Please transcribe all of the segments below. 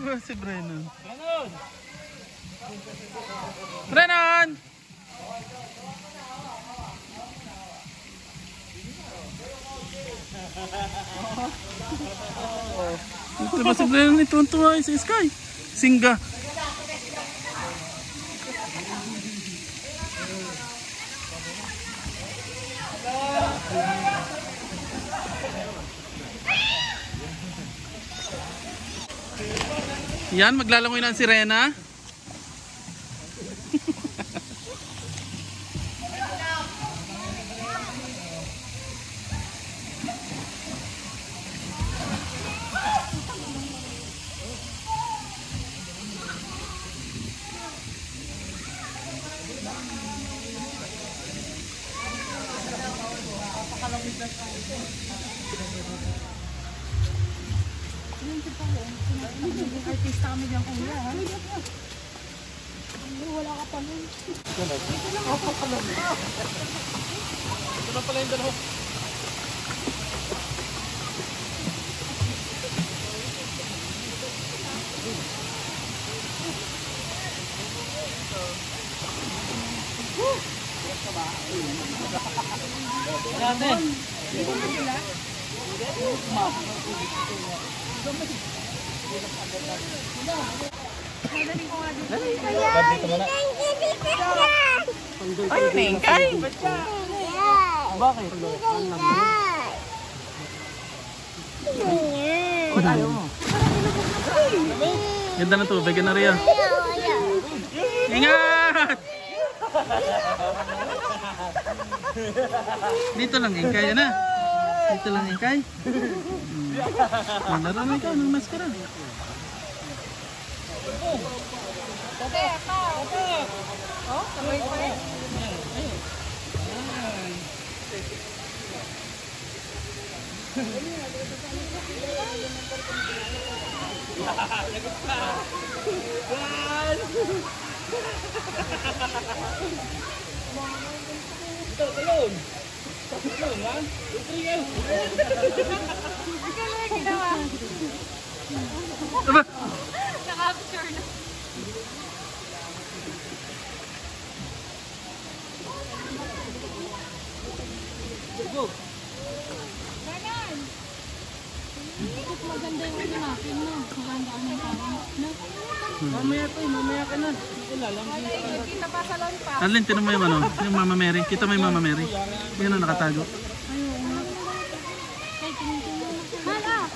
Si Brennan. Brennan! Ito ba si Brennan? Ituntua si Sky. Singga. Yan, maglalangoy na si Rena. Ay, ningkay! Bakit? Ba't ayaw mo? Ganda na tubig na rin. Ingat! Dito lang ingkay na. Dito lang ingkay. Laro na ikaw ng maskara. Okay, ako! Okay! Oh, kamay pa eh. Go. Ganon. Maganda yung ano natin, no? Maganda ang parang, no? Mamaya pa, mamaya ka na. Kita pa sa lon pa. Alin, tinan mo yung ano, yung Mama Mary. Kita mo yung Mama Mary. Yan ang nakatago. Ay, tinigin mo. Hala!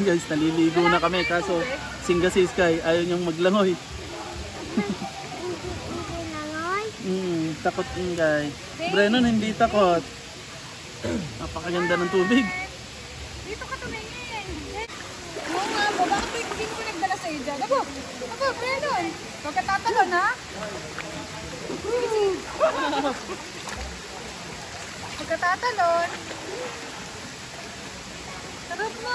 Guys, naliligo na kami. Kaso, singga si Sky, ayaw niyang maglangoy. Takot yung guy. Brennan hindi takot. Napakaganda ng tubig. Dito ka tumingin. Oo nga mo, bakit hindi ko nagdala sa'yo dyan? Ako, Brennan. Huwag ka tatalon, ha? Huwag ka tatalon. Sarap mo.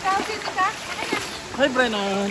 Ikaw, dito ka? Hi, Brennan.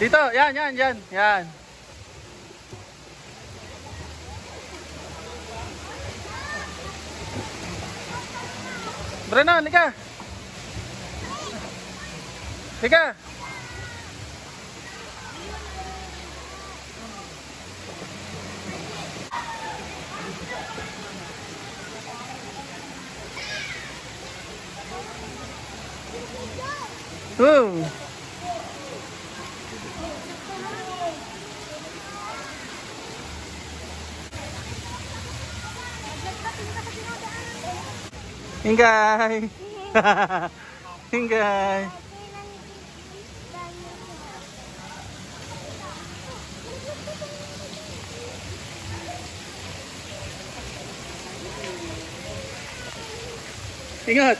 Dito, yan. Brennan, lika. Oh. Hinggay! Hinggay! Ingat!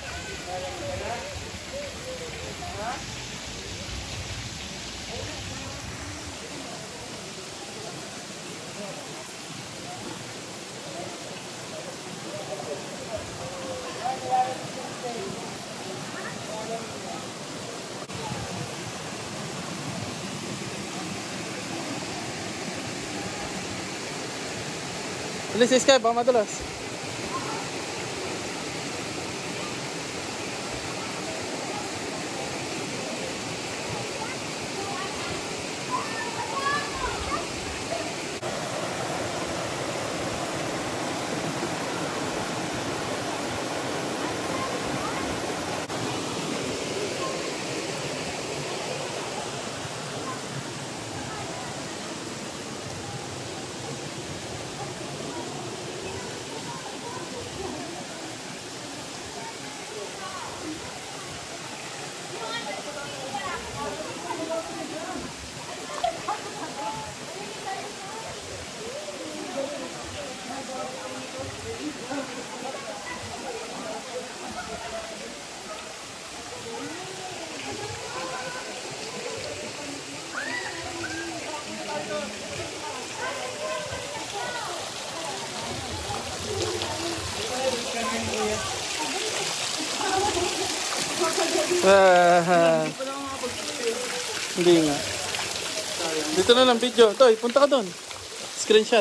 Tulis escape, baka madulas. Hindi nga. Dito na lang video. Toy, punta ka doon. Screenshot.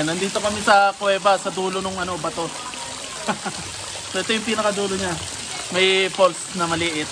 Nandito kami sa kuweba, sa dulo ng ano, bato. So ito yung pinakadulo niya. May falls na maliit.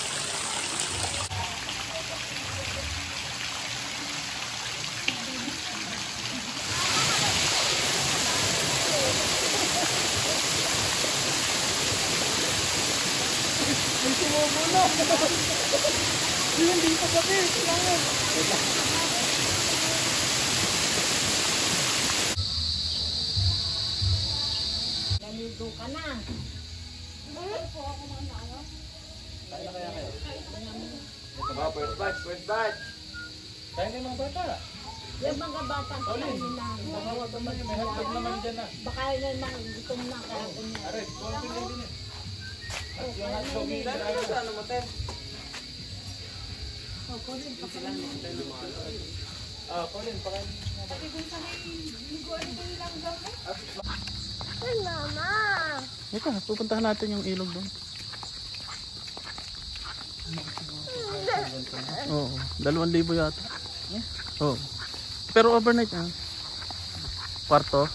First batch. Kaya ng mga bata. Yung mga bata kaya nila. Nakawag naman yung may hotdog naman dyan na. Baka yun lang, gutom na kaya kunya. Aray, konti lang din eh. At yung hotdog nila, ano sa ano mo, Ten? O, Colin, pakain. O, Colin, pakain. Pati kung saan ligoan ko nilang gawin. Ay, mama! Ika, pupuntahan natin yung ilog doon. Oo, 2,000 yata. Oo. Pero overnight na. Kwarto.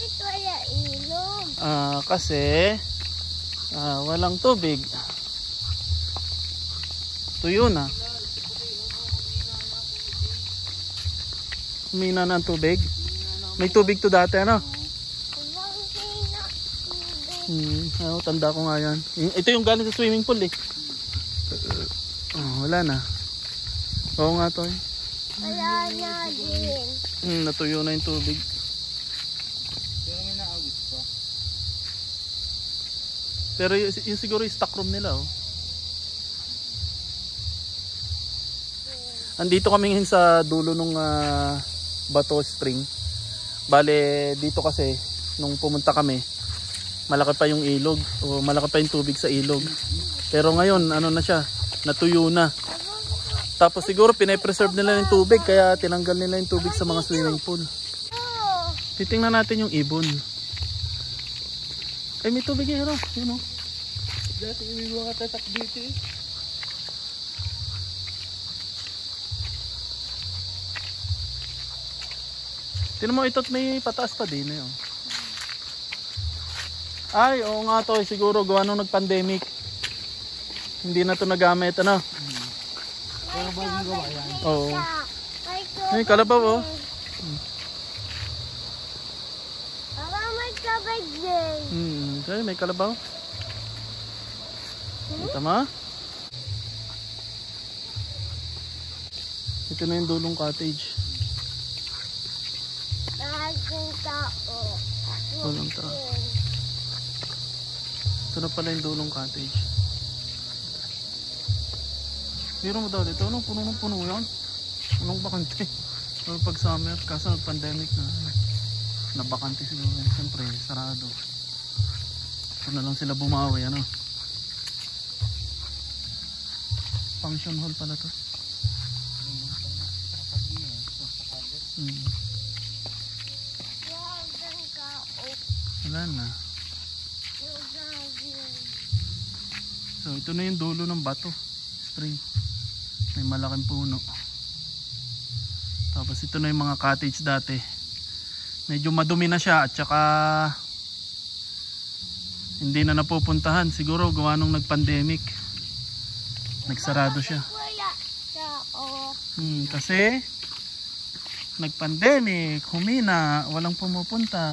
Bakit wala ilog? Kasi walang tubig. Tuyo na. Humina na ang tubig. May tubig to dati ano? Oh, tanda ko nga yan. Ito yung galing sa swimming pool eh. Wala na. Oo nga to eh. Wala na din. Natuyo na yung tubig. Pero may naawit pa. Pero yung siguro yung stock room nila oh. Andito kami ngayon sa dulo ng Bato Spring. Bale dito kasi nung pumunta kami malaki pa yung ilog o malaki pa yung tubig sa ilog. Pero ngayon, ano na siya, natuyo na. Tapos siguro pinapreserve nila yung tubig kaya tinanggal nila yung tubig sa mga swimming pool. Titingnan natin yung ibon. Ay, may tubig eh, yun o. Dati iwiwa ka tatak dito eh. Tinan mo ito't may pataas pa din eh. Ay, oo nga to, siguro gawa nung nag-pandemic. Hindi na to nagamit, ano? Kalabaw yung gawa yan. Oo. Ay, kalabaw, oh. Okay, may kalabaw. Tama. Ito na yung dulong cottage. Dulong tao. Ito na pala yung dulong cottage. Biro mo daw dito. Anong punong-puno yun? Anong bakante? Pag summer, kaso pandemic na. Nabakante sila. Siyempre, sarado. Ito na lang sila bumawi. Ano? Function hall pala to. Wala na. So ito na yung dulo ng Bato Spring. May malaking puno. Tapos ito na yung mga cottage dati. Medyo madumi na siya at saka hindi na napupuntahan. Siguro gawa nung nag-pandemic. Nagsarado siya. Kasi nag-pandemic, humina, walang pumupunta.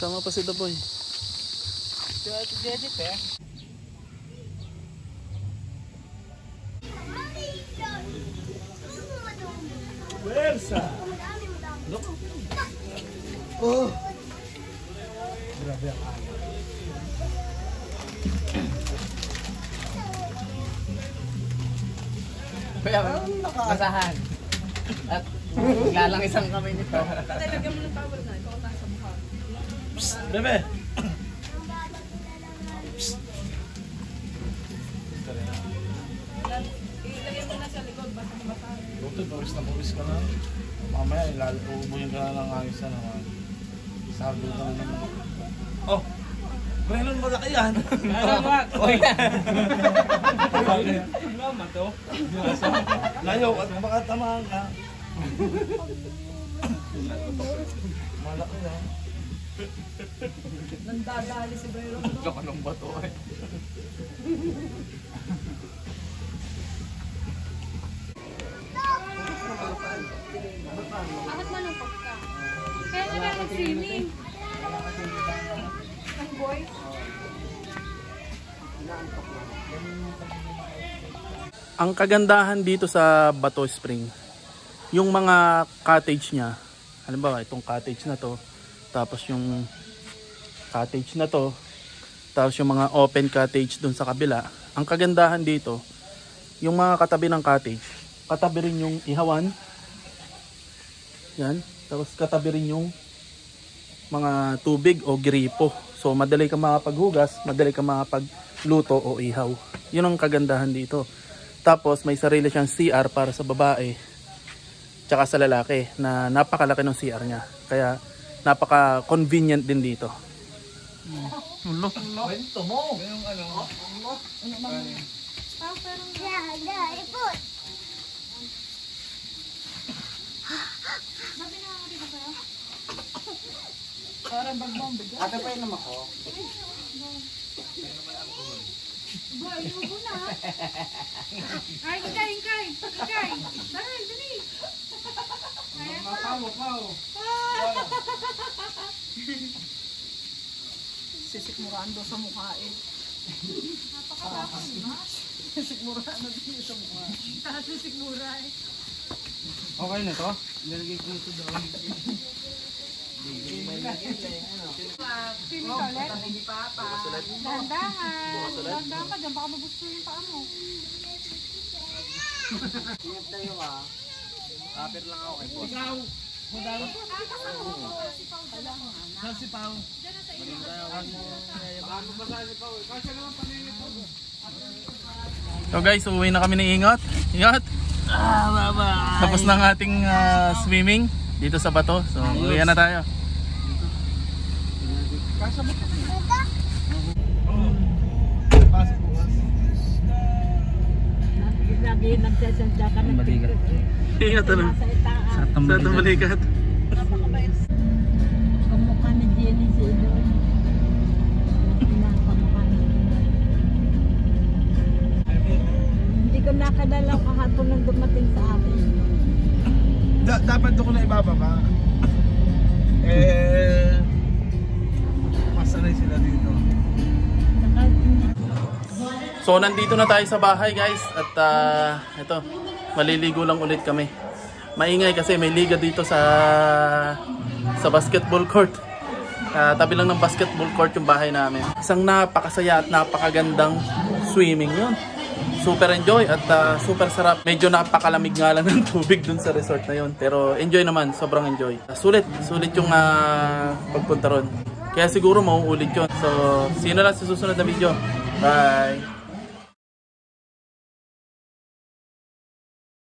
Sama pa si The Boy. Ito dedit eh. Versa. Oh. Grabe ang alam. Masahan. At lalang isang kamay nito. Talagyan mo ng towel na. Ito ko tayo sa mukha. Psst! Bebe! Psst! Ilagyan mo na sa likod. Basang-basang. Doktor, bawis na bawis ka na. Mamaya, ilalagyan ka na ng ayos na naman. Sabi ka na naman. Oh! Meron mo na kayan! Alamat! Oy! Alamat o! Layo at baka tamaan ka! Malaki na! Nandadali si Bayron no? Laka ng bato eh! Bakit malungkot ka? Kaya nga lang nag-swimming! Boys. Ang kagandahan dito sa Bato Spring, yung mga cottage niya, halimbawa itong cottage na to, tapos yung cottage na to, tapos yung mga open cottage dun sa kabila. Ang kagandahan dito, yung mga katabi ng cottage, katabi rin yung ihawan, yan, tapos katabi rin yung mga tubig o gripo. So madali kang makapaghugas, madali kang makapagluto o ihaw. Yun ang kagandahan dito. Tapos may sarili siyang CR para sa babae tsaka sa lalaki na napakalaki ng CR niya. Kaya napaka convenient din dito. Ulo. Kwento mo. Yung ano? Ano ba? Parang ipot. Sabi na ako dito kayo. Parang bagmang bigat. Ate pa yun naman ako. Boy, hubo na. Ay, kain. Dahil, dali. Kaya pa. Sisikmurando sa mukha eh. Napakabakang mas. Sisikmurando din sa mukha. Sisikmura eh. Okay na to? Nalagay ko ito daw. Sini ka ulit? Dahan-dahan. Dahan-dahan ka dyan. Baka mabusto yung paa mo. Ingat tayo ka. Kapit lang ako kay boss. Ikaw! Madalo? Saan si Pao? So guys, uwi na kami ng Ingat. Ingat! Bye-bye. Tapos ng ating swimming dito sa bato. So, uwi na tayo. Lagi nagsasadya ka ng balikat. Ingat na. Sa tumbalikat. Kamukha ni Jenny si Edwin. Hindi ko nakadala kahapon nang dumating sa akin. Dapat doon ko na ibababa. Masanay sila dito. So nandito na tayo sa bahay guys at ito maliligo lang ulit kami. Maingay kasi may liga dito sa basketball court. Tabi lang ng basketball court yung bahay namin. Isang napakasaya at napakagandang swimming yun. Super enjoy at super sarap. Medyo napakalamig nga lang ng tubig dun sa resort na yun. Pero enjoy naman, sobrang enjoy. Sulit yung pagpunta ron. Kaya siguro mauulit yun. So sino lang sa susunod na video. Bye!